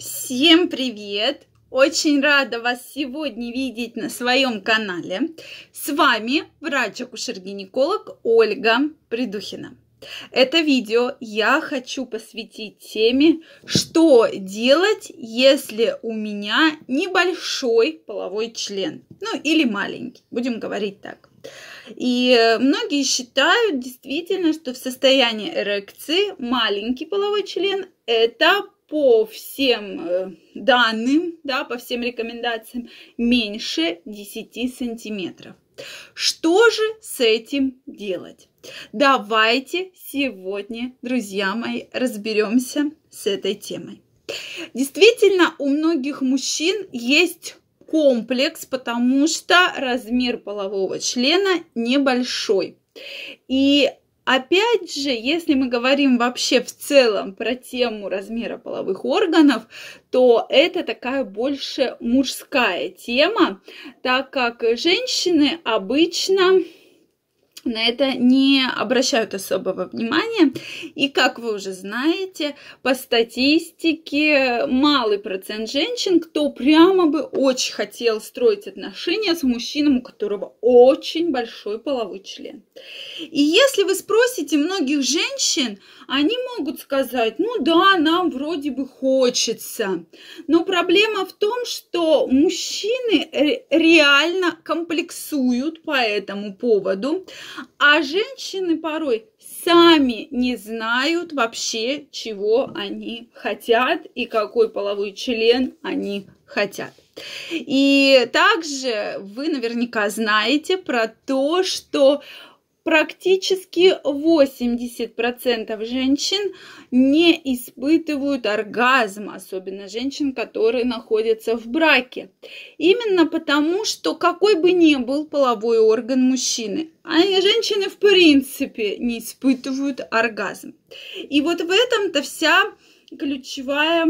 Всем привет! Очень рада вас сегодня видеть на своем канале. С вами врач-акушер-гинеколог Ольга Прядухина. Это видео я хочу посвятить теме, что делать, если у меня небольшой половой член, ну или маленький, будем говорить так. И многие считают действительно, что в состоянии эрекции маленький половой член – это по всем данным, да, по всем рекомендациям, меньше 10 сантиметров. Что же с этим делать? Давайте сегодня, друзья мои, разберемся с этой темой. Действительно, у многих мужчин есть комплекс, потому что размер полового члена небольшой. И опять же, если мы говорим вообще в целом про тему размера половых органов, то это такая больше мужская тема, так как женщины обычно на это не обращают особого внимания. И, как вы уже знаете, по статистике малый процент женщин, кто прямо бы очень хотел строить отношения с мужчиной, у которого очень большой половой член. И если вы спросите многих женщин, они могут сказать: ну да, нам вроде бы хочется. Но проблема в том, что мужчины реально комплексуют по этому поводу, а женщины порой сами не знают вообще, чего они хотят и какой половой член они хотят. И также вы наверняка знаете про то, что практически 80% женщин не испытывают оргазма, особенно женщин, которые находятся в браке. Именно потому, что какой бы ни был половой орган мужчины, женщины в принципе не испытывают оргазм. И вот в этом-то вся ключевая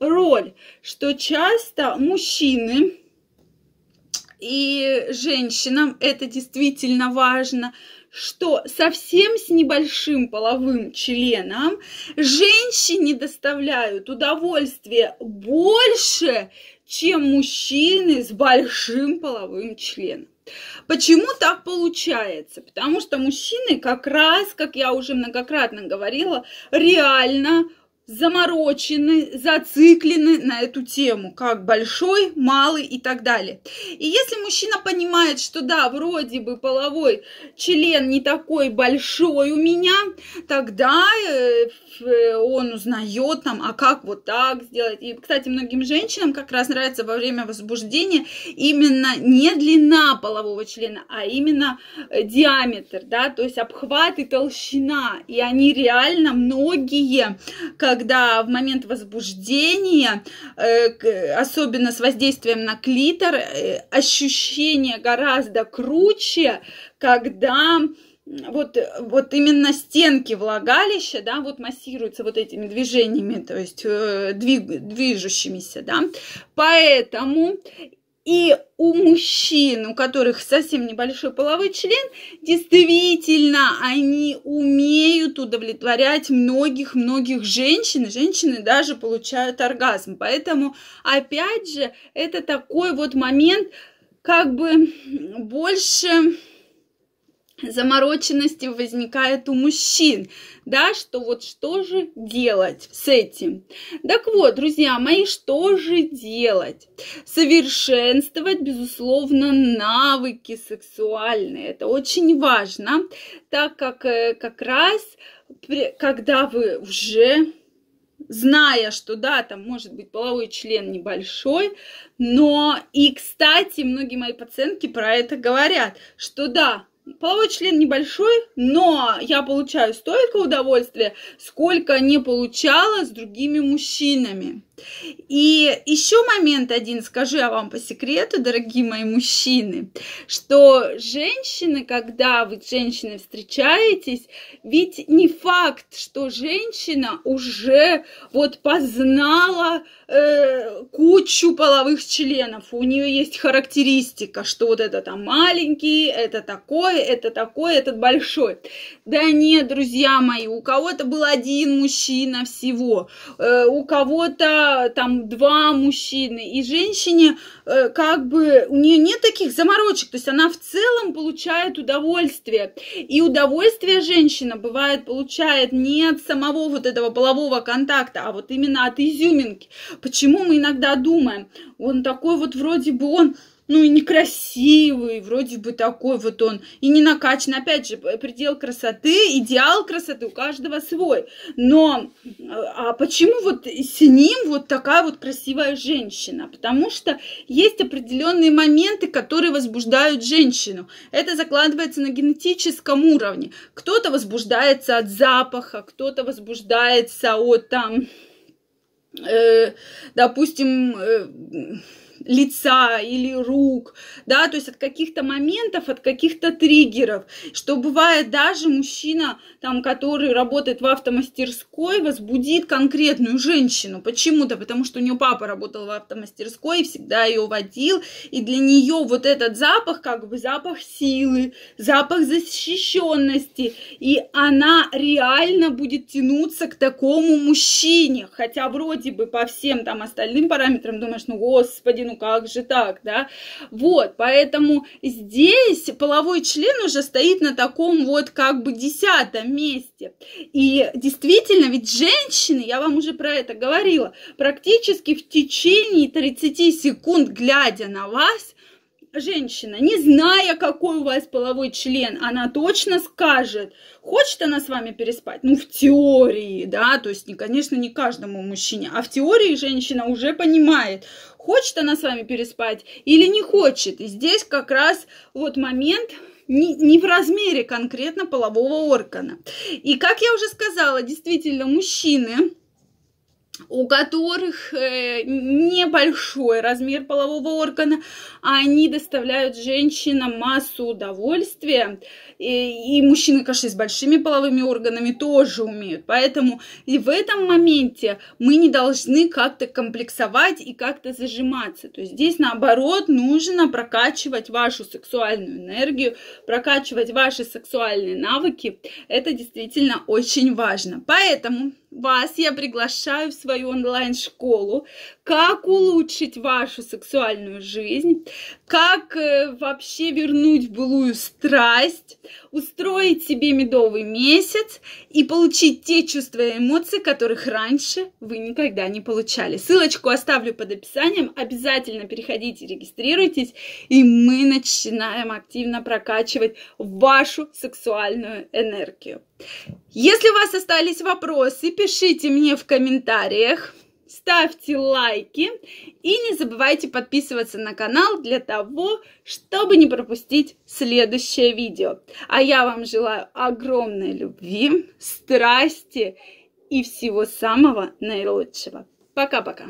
роль, что часто мужчины и женщинам, это действительно важно, что совсем с небольшим половым членом женщине доставляют удовольствие больше, чем мужчины с большим половым членом. Почему так получается? Потому что мужчины как раз, как я уже многократно говорила, реально заморочены, зациклены на эту тему, как большой, малый и так далее. И если мужчина понимает, что да, вроде бы половой член не такой большой у меня, тогда он узнает там, а как вот так сделать. И, кстати, многим женщинам как раз нравится во время возбуждения именно не длина полового члена, а именно диаметр, да, то есть обхват и толщина. И они реально многие, когда в момент возбуждения, особенно с воздействием на клитор, ощущение гораздо круче, когда вот именно стенки влагалища, да, вот массируются вот этими движениями, то есть движущимися, да, поэтому и у мужчин, у которых совсем небольшой половой член, действительно, они умеют удовлетворять многих женщин, и женщины даже получают оргазм. Поэтому, опять же, это такой вот момент, как бы больше замороченности возникает у мужчин, да, что вот что же делать с этим. Так вот, друзья мои, что же делать? Совершенствовать, безусловно, навыки сексуальные. Это очень важно, так как раз, когда вы уже, зная, что да, там может быть половой член небольшой, но и, кстати, многие мои пациентки про это говорят, что да, половой член небольшой, но я получаю столько удовольствия, сколько не получала с другими мужчинами. И еще момент один, скажу я вам по секрету, дорогие мои мужчины, что женщины, когда вы с женщиной встречаетесь, ведь не факт, что женщина уже вот познала кучу половых членов, у нее есть характеристика, что вот это там маленький, это такой, это такой, этот большой. Да нет, друзья мои, у кого-то был один мужчина всего, у кого-то там два мужчины. И женщине как бы, у нее нет таких заморочек, то есть она в целом получает удовольствие. И удовольствие женщина бывает получает не от самого вот этого полового контакта, а вот именно от изюминки. Почему мы иногда думаем, он такой вот вроде бы он... Ну и некрасивый, вроде бы такой вот он, и не накачан. Опять же, предел красоты, идеал красоты у каждого свой. Но а почему вот с ним вот такая вот красивая женщина? Потому что есть определенные моменты, которые возбуждают женщину. Это закладывается на генетическом уровне. Кто-то возбуждается от запаха, кто-то возбуждается от там, допустим... лица или рук, да, то есть от каких-то моментов, от каких-то триггеров, что бывает даже мужчина, там, который работает в автомастерской, возбудит конкретную женщину, почему-то, потому что у нее папа работал в автомастерской и всегда ее водил, и для нее вот этот запах, как бы запах силы, запах защищенности, и она реально будет тянуться к такому мужчине, хотя вроде бы по всем там остальным параметрам думаешь, ну, господи, ну как же так, да? Вот, поэтому здесь половой член уже стоит на таком вот как бы 10-м месте. И действительно, ведь женщины, я вам уже про это говорила, практически в течение 30 секунд, глядя на вас, женщина, не зная, какой у вас половой член, она точно скажет, хочет она с вами переспать, ну, в теории, да, то есть, конечно, не каждому мужчине, а в теории женщина уже понимает, хочет она с вами переспать или не хочет. И здесь как раз вот момент... Не в размере конкретно полового органа. И, как я уже сказала, действительно, мужчины, у которых небольшой размер полового органа, они доставляют женщинам массу удовольствия. И мужчины, конечно, с большими половыми органами тоже умеют. Поэтому и в этом моменте мы не должны как-то комплексовать и как-то зажиматься. То есть здесь, наоборот, нужно прокачивать вашу сексуальную энергию, прокачивать ваши сексуальные навыки. Это действительно очень важно. Поэтому... вас я приглашаю в свою онлайн-школу, как улучшить вашу сексуальную жизнь, как вообще вернуть былую страсть, устроить себе медовый месяц и получить те чувства и эмоции, которых раньше вы никогда не получали. Ссылочку оставлю под описанием, обязательно переходите, регистрируйтесь, и мы начинаем активно прокачивать вашу сексуальную энергию. Если у вас остались вопросы, пишите мне в комментариях, ставьте лайки и не забывайте подписываться на канал для того, чтобы не пропустить следующее видео. А я вам желаю огромной любви, страсти и всего самого наилучшего. Пока-пока!